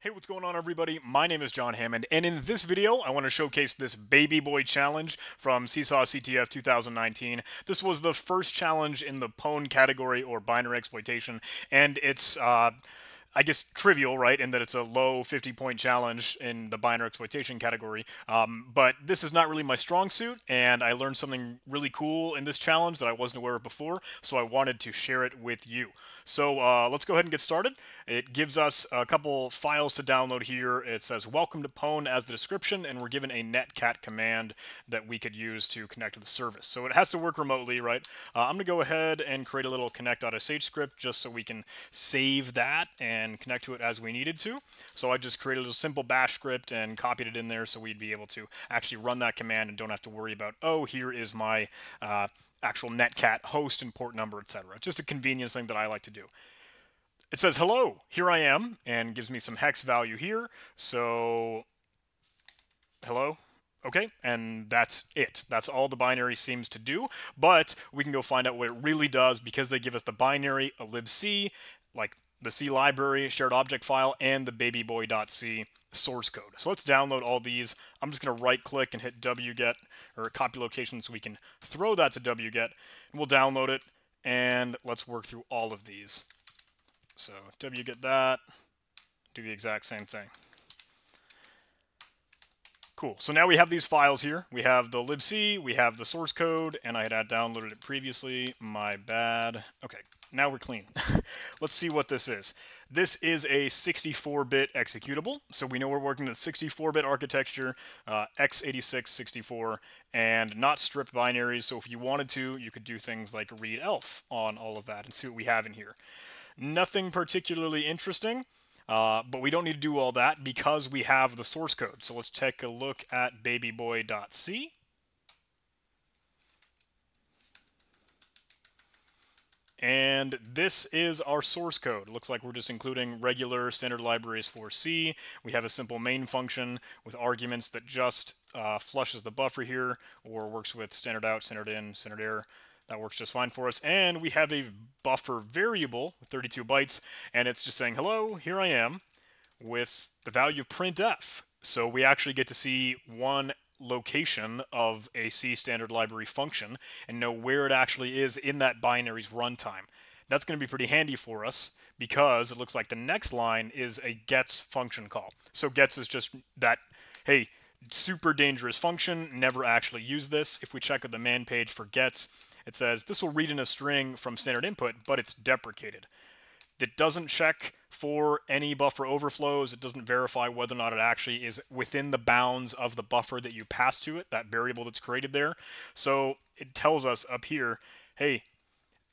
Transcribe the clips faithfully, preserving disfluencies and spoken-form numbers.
Hey, what's going on, everybody? My name is John Hammond, and in this video, I want to showcase this baby boy challenge from C S A W C T F two thousand nineteen. This was the first challenge in the Pwn category, or binary exploitation, and it's, uh, I guess, trivial, right, in that it's a low fifty-point challenge in the binary exploitation category. Um, but this is not really my strong suit, and I learned something really cool in this challenge that I wasn't aware of before, so I wanted to share it with you. So uh, let's go ahead and get started. It gives us a couple files to download here. It says, welcome to Pwn as the description, and we're given a netcat command that we could use to connect to the service. So it has to work remotely, right? Uh, I'm gonna go ahead and create a little connect.sh script just so we can save that and connect to it as we needed to. So I just created a simple bash script and copied it in there so we'd be able to actually run that command and don't have to worry about, oh, here is my, uh, actual netcat host and port number, et cetera. It's just a convenience thing that I like to do. It says, hello, here I am, and gives me some hex value here. So, hello. Okay, and that's it. That's all the binary seems to do, but we can go find out what it really does because they give us the binary, a libc, like the C library, shared object file, and the babyboy.c source code. So let's download all these. I'm just going to right click and hit wget, or copy location, so we can throw that to wget, and we'll download it, and let's work through all of these. So wget that, do the exact same thing. Cool, so now we have these files here. We have the libc, we have the source code, and I had downloaded it previously, my bad. Okay, now we're clean. Let's see what this is. This is a sixty-four bit executable, so we know we're working with sixty-four bit architecture, uh, x eighty-six, sixty-four, and not stripped binaries, so if you wanted to, you could do things like read elf on all of that and see what we have in here. Nothing particularly interesting, uh, but we don't need to do all that because we have the source code. So let's take a look at babyboy.c. And this is our source code. Looks like we're just including regular standard libraries for C. We have a simple main function with arguments that just uh, flushes the buffer here, or works with standard out, standard in, standard error. That works just fine for us. And we have a buffer variable with thirty-two bytes, and it's just saying, hello, here I am, with the value of printf. So we actually get to see one location of a C standard library function and know where it actually is in that binary's runtime. That's going to be pretty handy for us because it looks like the next line is a gets function call. So gets is just that, hey, super dangerous function, never actually use this. If we check out the man page for gets, it says this will read in a string from standard input, but it's deprecated. It doesn't check for any buffer overflows. It doesn't verify whether or not it actually is within the bounds of the buffer that you pass to it, that variable that's created there. So it tells us up here, hey,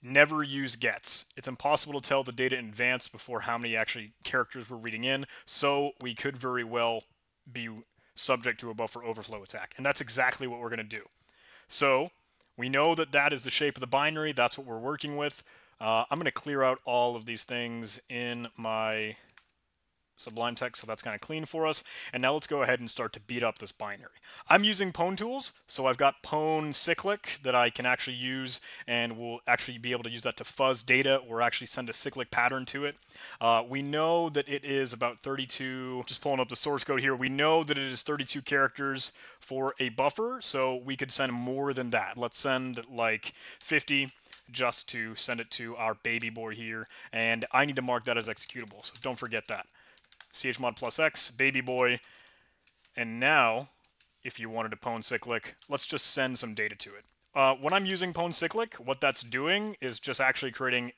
never use gets. It's impossible to tell the data in advance before how many actually characters we're reading in. So we could very well be subject to a buffer overflow attack. And that's exactly what we're going to do. So we know that that is the shape of the binary. That's what we're working with. Uh, I'm going to clear out all of these things in my Sublime text, so that's kind of clean for us. And now let's go ahead and start to beat up this binary. I'm using PwnTools, so I've got pwn cyclic that I can actually use, and we'll actually be able to use that to fuzz data or actually send a cyclic pattern to it. Uh, we know that it is about thirty-two, just pulling up the source code here, we know that it is thirty-two characters for a buffer, so we could send more than that. Let's send like fifty. Just to send it to our baby boy here, and I need to mark that as executable, so don't forget that. Chmod plus x, baby boy, and now, if you wanted to pwn cyclic, let's just send some data to it. Uh, when I'm using pwn cyclic, what that's doing is just actually creating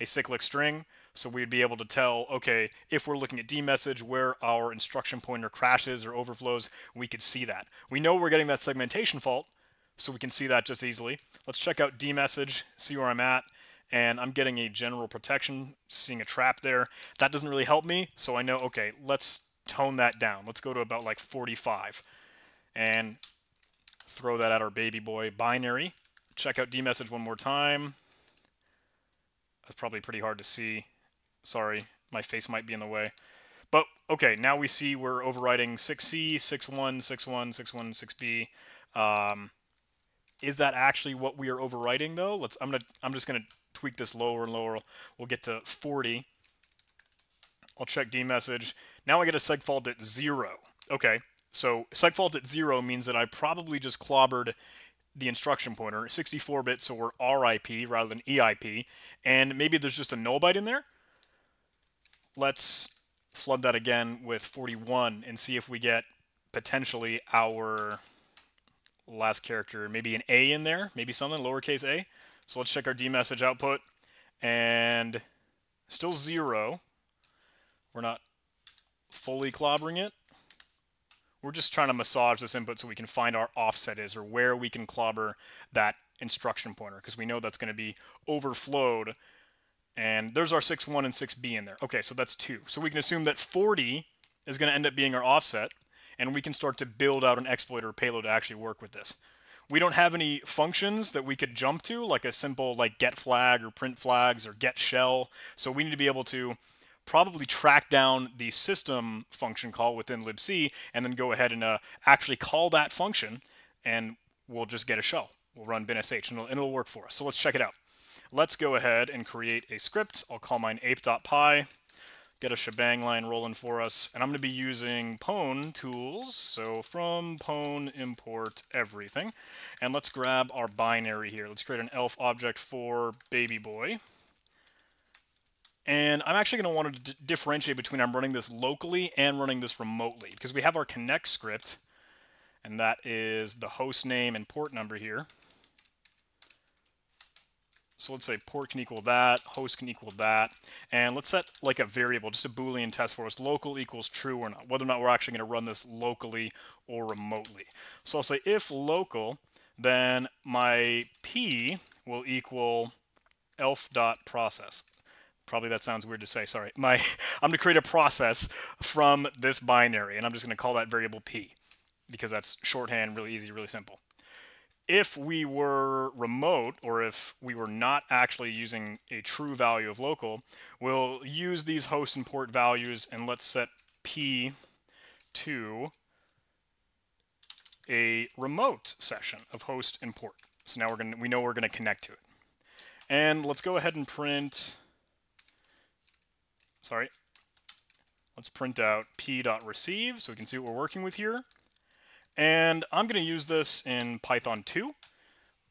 a cyclic string, so we'd be able to tell, okay, if we're looking at dmesg, where our instruction pointer crashes or overflows, we could see that. We know we're getting that segmentation fault, so we can see that just easily. Let's check out dmesg, see where I'm at, and I'm getting a general protection, seeing a trap there. That doesn't really help me, so I know, okay, let's tone that down. Let's go to about like forty-five and throw that at our baby boy binary. Check out dmesg one more time. That's probably pretty hard to see. Sorry, my face might be in the way. But okay, now we see we're overriding six C, six one, six one, six one, six B. Um, Is that actually what we are overwriting though? Let's. I'm gonna. I'm just gonna tweak this lower and lower. We'll get to forty, I'll check dmesg. Now I get a segfault at zero. Okay, so segfault at zero means that I probably just clobbered the instruction pointer, sixty-four bit, so we're R I P rather than E I P, and maybe there's just a null byte in there. Let's flood that again with forty-one and see if we get potentially our last character, maybe an A in there, maybe something, lowercase a. So let's check our dmesg output, and still zero. We're not fully clobbering it. We're just trying to massage this input so we can find our offset is, or where we can clobber that instruction pointer, because we know that's going to be overflowed. And there's our six one and six B in there. Okay, so that's two. So we can assume that forty is going to end up being our offset, and we can start to build out an exploit or payload to actually work with this. We don't have any functions that we could jump to, like a simple like get flag or print flags or get shell. So we need to be able to probably track down the system function call within libc, and then go ahead and uh, actually call that function, and we'll just get a shell. We'll run bin S H, and it'll, and it'll work for us. So let's check it out. Let's go ahead and create a script. I'll call mine ape.py, get a shebang line rolling for us, and I'm going to be using PwnTools, so from pwn import everything, and let's grab our binary here. Let's create an elf object for baby boy. And I'm actually going to want to differentiate between I'm running this locally and running this remotely, because we have our connect script, and that is the host name and port number here. So let's say port can equal that, host can equal that, and let's set like a variable, just a Boolean test for us, local equals true or not, whether or not we're actually going to run this locally or remotely. So I'll say if local, then my P will equal elf.process. Probably that sounds weird to say, sorry. My, I'm going to create a process from this binary, and I'm just going to call that variable P, because that's shorthand, really easy, really simple. If we were remote, or if we were not actually using a true value of local, we'll use these host and port values, and let's set P to a remote session of host and port. So now we're going to, we know we're going to connect to it. And let's go ahead and print... Sorry, let's print out p.receive so we can see what we're working with here. And I'm going to use this in Python two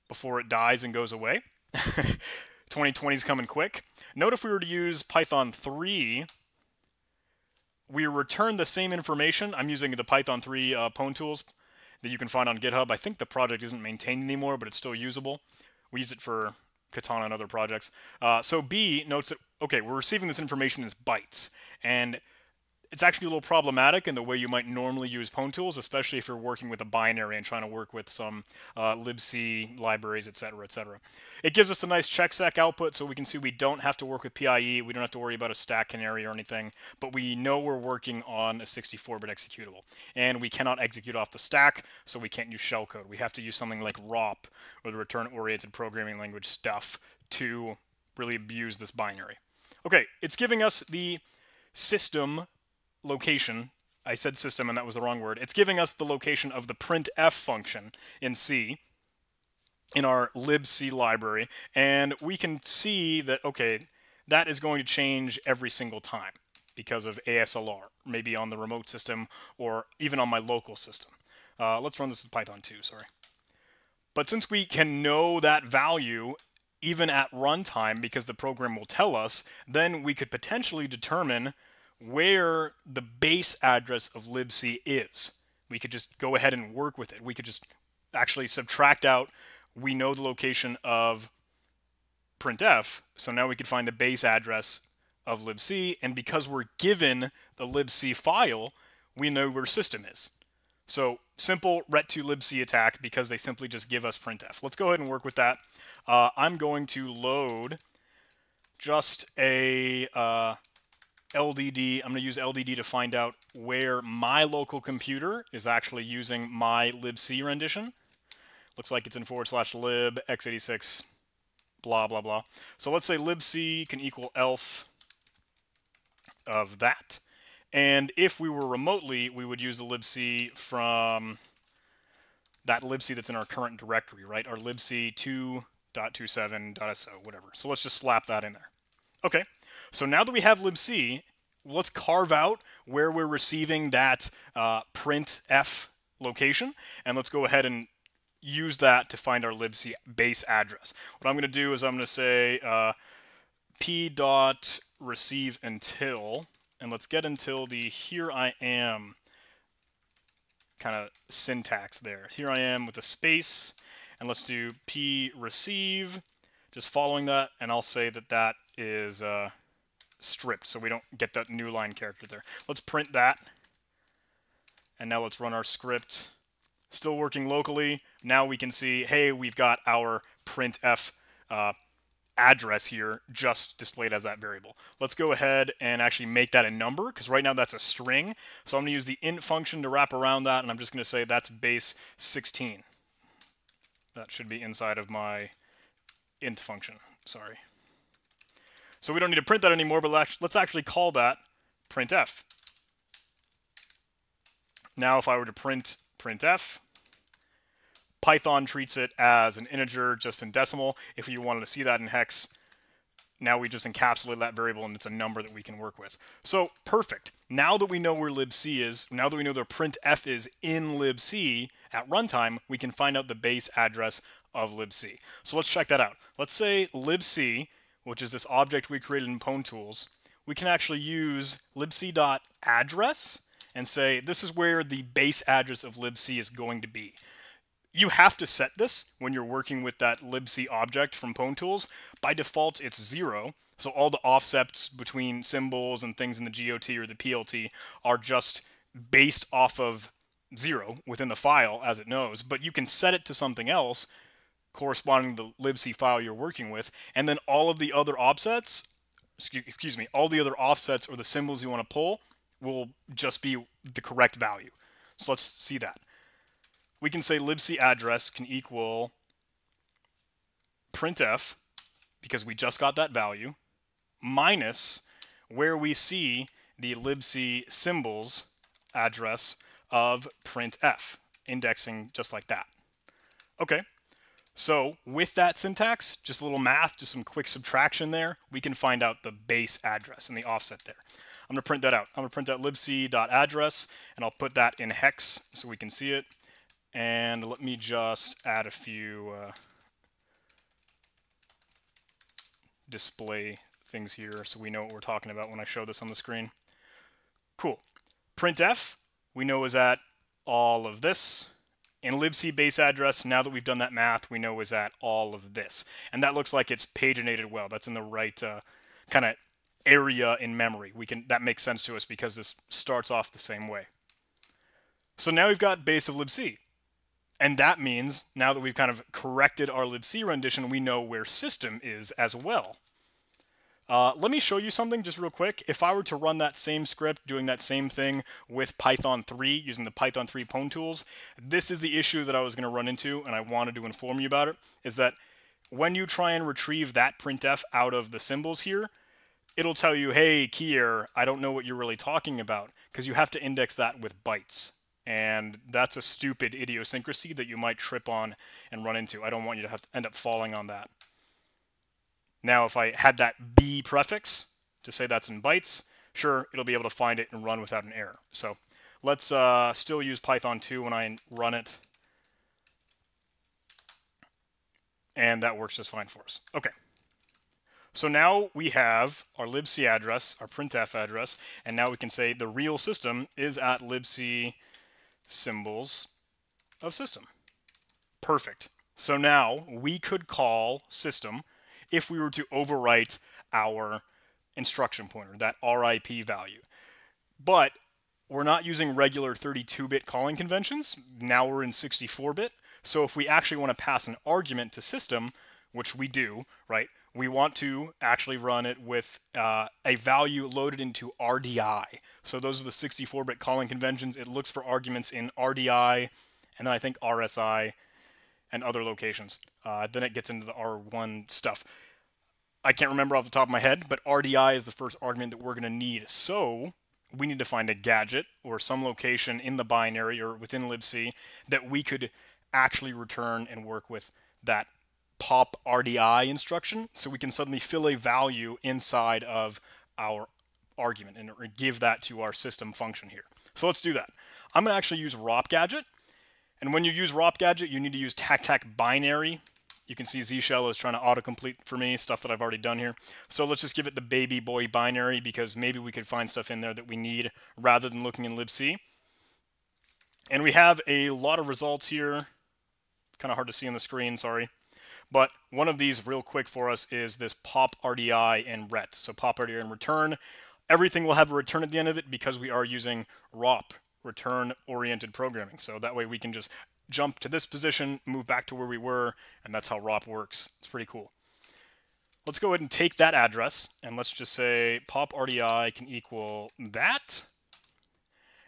before it dies and goes away. twenty twenty is coming quick. Note if we were to use Python three, we return the same information. I'm using the Python three uh, PwnTools that you can find on GitHub. I think the project isn't maintained anymore, but it's still usable. We use it for Katana and other projects. Uh, so B notes that, okay, we're receiving this information as bytes, and it's actually a little problematic in the way you might normally use PwnTools, especially if you're working with a binary and trying to work with some uh, libc libraries, et cetera, et cetera. It gives us a nice checksec output, so we can see we don't have to work with P I E, we don't have to worry about a stack canary or anything, but we know we're working on a sixty-four bit executable, and we cannot execute off the stack, so we can't use shellcode. We have to use something like R O P, or the return-oriented programming language stuff, to really abuse this binary. Okay, it's giving us the system location. I said system and that was the wrong word. It's giving us the location of the printf function in C, in our libc library, and we can see that, okay, that is going to change every single time because of A S L R, maybe on the remote system or even on my local system. Uh, let's run this with Python two, sorry. But since we can know that value even at runtime because the program will tell us, then we could potentially determine where the base address of libc is. We could just go ahead and work with it. We could just actually subtract out, we know the location of printf, so now we could find the base address of libc, and because we're given the libc file, we know where system is. So simple ret two libc attack, because they simply just give us printf. Let's go ahead and work with that. Uh, I'm going to load just a uh, L D D. I'm going to use L D D to find out where my local computer is actually using my libc rendition. Looks like it's in forward slash lib, x eighty-six, blah, blah, blah. So let's say libc can equal elf of that. And if we were remotely, we would use the libc from that libc that's in our current directory, right? Our libc two dot twenty-seven dot so, whatever. So let's just slap that in there. Okay. So now that we have libc, let's carve out where we're receiving that uh, printf location, and let's go ahead and use that to find our libc base address. What I'm going to do is I'm going to say uh, p dot receive until, and let's get until the here I am kind of syntax there. Here I am with a space, and let's do p receive, just following that, and I'll say that that is uh, stripped, so we don't get that new line character there. Let's print that, and now let's run our script. Still working locally. Now we can see, hey, we've got our printf uh, address here just displayed as that variable. Let's go ahead and actually make that a number, because right now that's a string. So I'm going to use the int function to wrap around that, and I'm just going to say that's base sixteen. That should be inside of my int function. Sorry. So we don't need to print that anymore, but let's actually call that printf. Now if I were to print printf, Python treats it as an integer just in decimal. If you wanted to see that in hex, now we just encapsulate that variable and it's a number that we can work with. So perfect. Now that we know where libc is, now that we know where printf is in libc at runtime, we can find out the base address of libc. So let's check that out. Let's say libc, which is this object we created in PwnTools, we can actually use libc.address and say this is where the base address of libc is going to be. You have to set this when you're working with that libc object from PwnTools. By default, it's zero. So all the offsets between symbols and things in the G O T or the P L T are just based off of zero within the file as it knows, but you can set it to something else corresponding to the libc file you're working with. And then all of the other offsets, excuse me, all the other offsets or the symbols you want to pull will just be the correct value. So let's see that. We can say libc address can equal printf, because we just got that value, minus where we see the libc symbols address of printf, indexing just like that. Okay, so with that syntax, just a little math, just some quick subtraction there, we can find out the base address and the offset there. I'm going to print that out. I'm going to print out libc.address, and I'll put that in hex so we can see it. And let me just add a few uh, display things here so we know what we're talking about when I show this on the screen. Cool. Printf, we know is at all of this. And libc base address, now that we've done that math, we know is at all of this. And that looks like it's paginated well. That's in the right uh, kind of area in memory. We can, that makes sense to us because this starts off the same way. So now we've got base of libc. And that means now that we've kind of corrected our libc rendition, we know where system is as well. Uh, let me show you something just real quick. If I were to run that same script, doing that same thing with Python three, using the Python three PwnTools, this is the issue that I was going to run into, and I wanted to inform you about it, is that when you try and retrieve that printf out of the symbols here, it'll tell you, hey, key error, I don't know what you're really talking about, because you have to index that with bytes. And that's a stupid idiosyncrasy that you might trip on and run into. I don't want you to have to end up falling on that. Now, if I had that B prefix to say that's in bytes, sure, it'll be able to find it and run without an error. So let's uh, still use Python two when I run it. And that works just fine for us. Okay. So now we have our libc address, our printf address, and now we can say the real system is at libc symbols of system. Perfect. So now we could call system if we were to overwrite our instruction pointer, that R I P value. But we're not using regular thirty-two bit calling conventions. Now we're in sixty-four bit. So if we actually want to pass an argument to system, which we do, right? We want to actually run it with uh, a value loaded into R D I. So those are the sixty-four bit calling conventions. It looks for arguments in R D I, and then I think R S I and other locations. Uh, then it gets into the R one stuff. I can't remember off the top of my head, but R D I is the first argument that we're going to need. So we need to find a gadget or some location in the binary or within libc that we could actually return and work with that pop R D I instruction, so we can suddenly fill a value inside of our argument and give that to our system function here. So let's do that. I'm going to actually use ROPGadget. And when you use ROPGadget, you need to use tactac binary. You can see Z Shell is trying to autocomplete for me stuff that I've already done here. So let's just give it the baby boy binary, because maybe we could find stuff in there that we need rather than looking in libc. And we have a lot of results here. Kind of hard to see on the screen, sorry. But one of these real quick for us is this pop R D I and ret. So pop R D I and return. Everything will have a return at the end of it because we are using R O P, return-oriented programming. So that way we can just jump to this position, move back to where we were, and that's how R O P works. It's pretty cool. Let's go ahead and take that address, and let's just say pop R D I can equal that.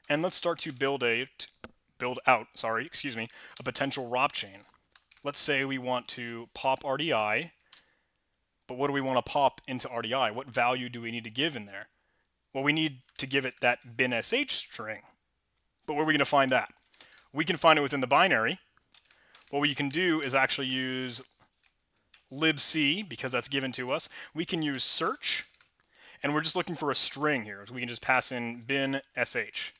And let's start to build a build out, sorry, excuse me, a potential R O P chain. Let's say we want to pop R D I, but what do we want to pop into R D I? What value do we need to give in there? Well, we need to give it that bin S H string. But where are we going to find that? We can find it within the binary. What we can do is actually use libc, because that's given to us. We can use search, and we're just looking for a string here. So we can just pass in bin S H.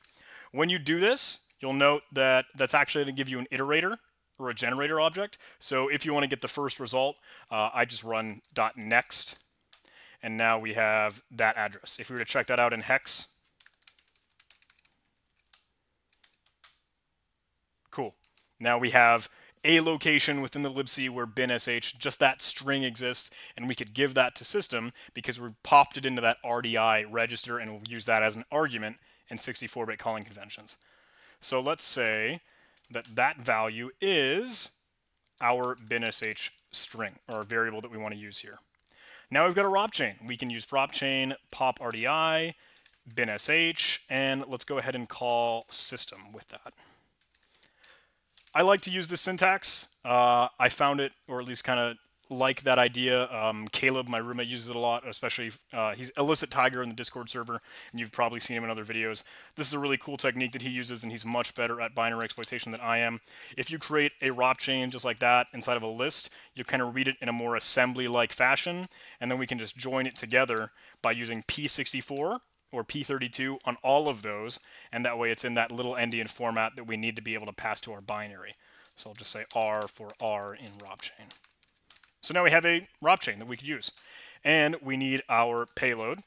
When you do this, you'll note that that's actually going to give you an iterator or a generator object. So if you want to get the first result, uh, I just run .next, and now we have that address. If we were to check that out in hex, cool. Now we have a location within the libc where bin S H, just that string exists, and we could give that to system because we popped it into that R D I register, and we'll use that as an argument in sixty-four bit calling conventions. So let's say that that value is our bin S H string, or variable that we want to use here. Now we've got a R O P chain. We can use R O P chain, pop R D I, bin S H, and let's go ahead and call system with that. I like to use this syntax. Uh, I found it, or at least kind of like that idea. Um, Caleb, my roommate, uses it a lot, especially uh, he's Illicit Tiger in the Discord server, and you've probably seen him in other videos. This is a really cool technique that he uses, and he's much better at binary exploitation than I am. If you create a R O P chain just like that inside of a list, you kind of read it in a more assembly-like fashion, and then we can just join it together by using P sixty-four or P thirty-two on all of those, and that way it's in that little endian format that we need to be able to pass to our binary. So I'll just say R for R in R O P chain. So now we have a R O P chain that we could use. And we need our payload,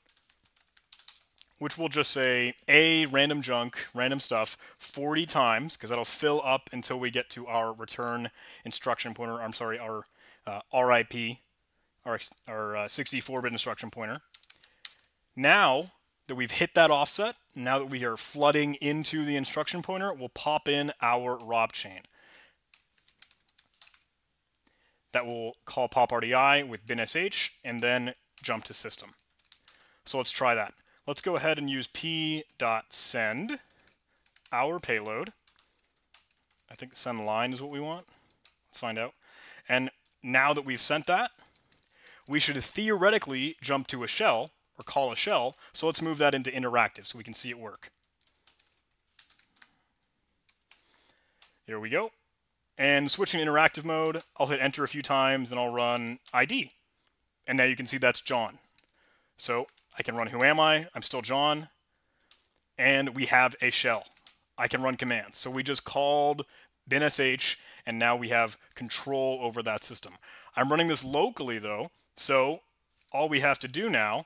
which will just say a random junk, random stuff, forty times, because that'll fill up until we get to our return instruction pointer, I'm sorry, our uh, R I P, our sixty-four bit instruction pointer. Now that we've hit that offset, now that we are flooding into the instruction pointer, we'll pop in our R O P chain. That will call pop R D I with bin S H and then jump to system. So let's try that. Let's go ahead and use p.send our payload. I think send line is what we want. Let's find out. And now that we've sent that, we should theoretically jump to a shell or call a shell. So let's move that into interactive so we can see it work. Here we go. And switching to interactive mode, I'll hit enter a few times, then I'll run I D. And now you can see that's John. So I can run who am I, I'm still John, and we have a shell. I can run commands. So we just called bin S H, and now we have control over that system. I'm running this locally though, so all we have to do now,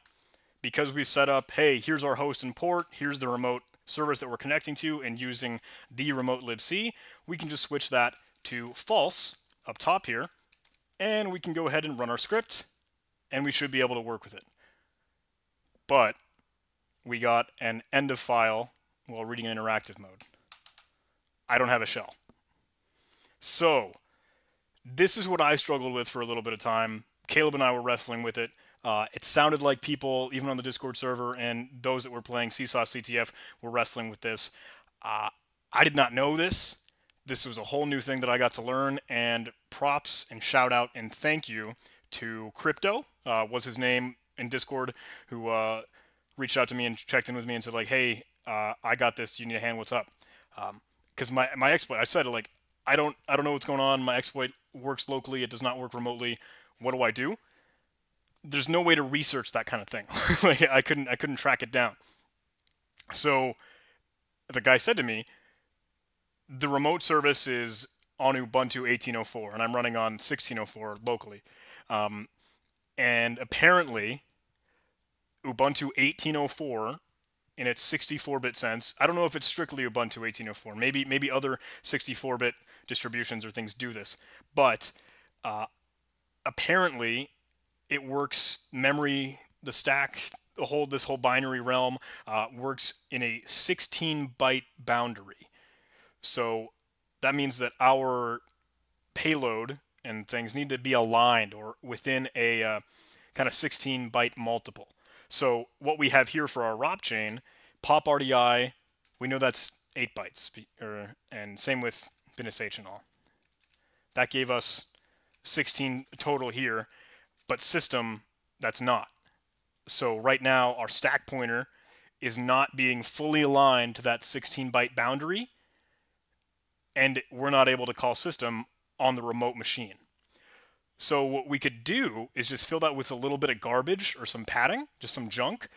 because we've set up, hey, here's our host and port, here's the remote service that we're connecting to, and using the remote libc, we can just switch that to false up top here, and we can go ahead and run our script, and we should be able to work with it. But we got an end of file while reading in interactive mode. I don't have a shell. So this is what I struggled with for a little bit of time. Caleb and I were wrestling with it. Uh, it sounded like people, even on the Discord server, and those that were playing C S A W C T F were wrestling with this. Uh, I did not know this. This was a whole new thing that I got to learn, and props and shout out and thank you to Crypto, uh, was his name in Discord, who uh, reached out to me and checked in with me and said like, hey, uh, I got this, do you need a hand, what's up? Because um, my, my exploit, I said like, I don't, I don't know what's going on, my exploit works locally, it does not work remotely, what do I do? there's no way to research that kind of thing. Like I couldn't, I couldn't track it down. So the guy said to me, the remote service is on Ubuntu eighteen oh four, and I'm running on sixteen oh four locally. Um, and apparently, Ubuntu eighteen oh four, in its sixty-four bit sense, I don't know if it's strictly Ubuntu eighteen oh four. Maybe maybe other sixty-four bit distributions or things do this, but uh, apparently it works memory, the stack, the whole this whole binary realm uh, works in a sixteen byte boundary. So that means that our payload and things need to be aligned or within a uh, kind of sixteen byte multiple. So what we have here for our R O P chain, pop R D I, we know that's eight bytes, or, and same with binsh and all. That gave us sixteen total here, but system, that's not. So right now our stack pointer is not being fully aligned to that sixteen byte boundary, and we're not able to call system on the remote machine. So what we could do is just fill that with a little bit of garbage or some padding, just some junk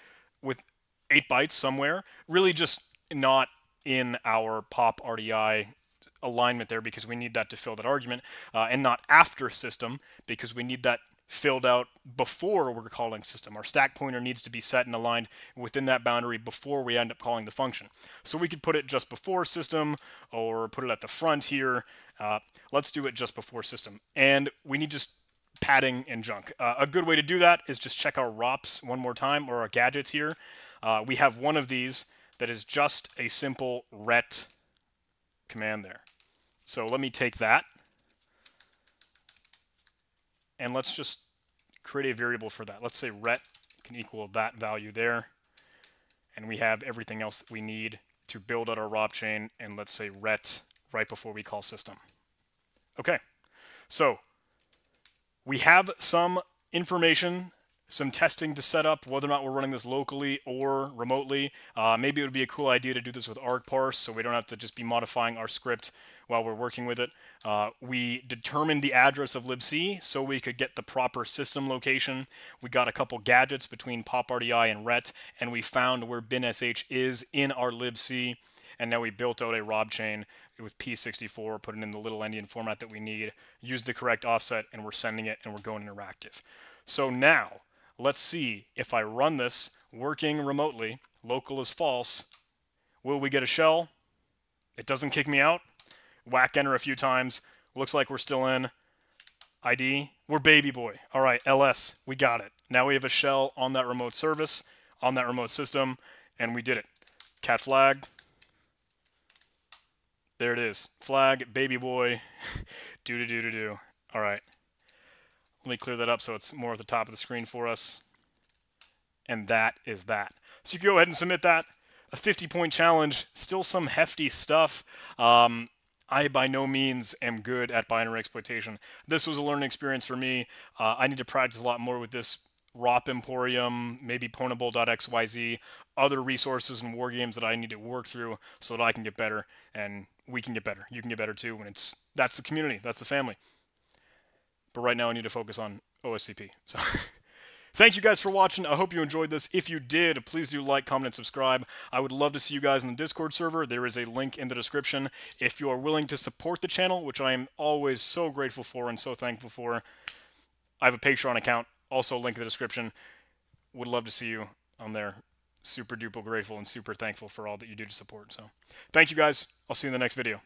with eight bytes somewhere, really just not in our pop R D I alignment there because we need that to fill that argument, uh, and not after system because we need that filled out before we're calling system. Our stack pointer needs to be set and aligned within that boundary before we end up calling the function. So we could put it just before system or put it at the front here. Uh, let's do it just before system. And we need just padding and junk. Uh, a good way to do that is just check our R O Ps one more time, or our gadgets here. Uh, we have one of these that is just a simple ret command there. So let me take that. And let's just create a variable for that. Let's say ret can equal that value there. And we have everything else that we need to build out our R O P chain. And let's say ret right before we call system. Okay, so we have some information, some testing to set up, whether or not we're running this locally or remotely. Uh, maybe it would be a cool idea to do this with argparse so we don't have to just be modifying our script while we're working with it. Uh, we determined the address of libc so we could get the proper system location. We got a couple gadgets between pop R D I and ret, and we found where binsh is in our libc, and now we built out a R O P chain with P sixty-four, put it in the little endian format that we need, use the correct offset, and we're sending it, and we're going interactive. So now, let's see if I run this working remotely, local is false, will we get a shell? It doesn't kick me out. Whack enter a few times. Looks like we're still in. I D. We're baby boy. All right, L S. We got it. Now we have a shell on that remote service, on that remote system, and we did it. Cat flag. There it is. Flag, baby boy. do do do do do. All right. Let me clear that up so it's more at the top of the screen for us. And that is that. So you can go ahead and submit that. A fifty point challenge. Still some hefty stuff. Um, I by no means am good at binary exploitation. This was a learning experience for me. Uh, I need to practice a lot more with this R O P Emporium, maybe Pwnable dot x y z, other resources and war games that I need to work through so that I can get better and we can get better. You can get better too, and it's that's the community, that's the family. But right now I need to focus on O S C P. So thank you guys for watching. I hope you enjoyed this. If you did, please do like, comment, and subscribe. I would love to see you guys in the Discord server. There is a link in the description. If you are willing to support the channel, which I am always so grateful for and so thankful for, I have a Patreon account, also link in the description. Would love to see you on there. Super duper grateful and super thankful for all that you do to support. So thank you guys. I'll see you in the next video.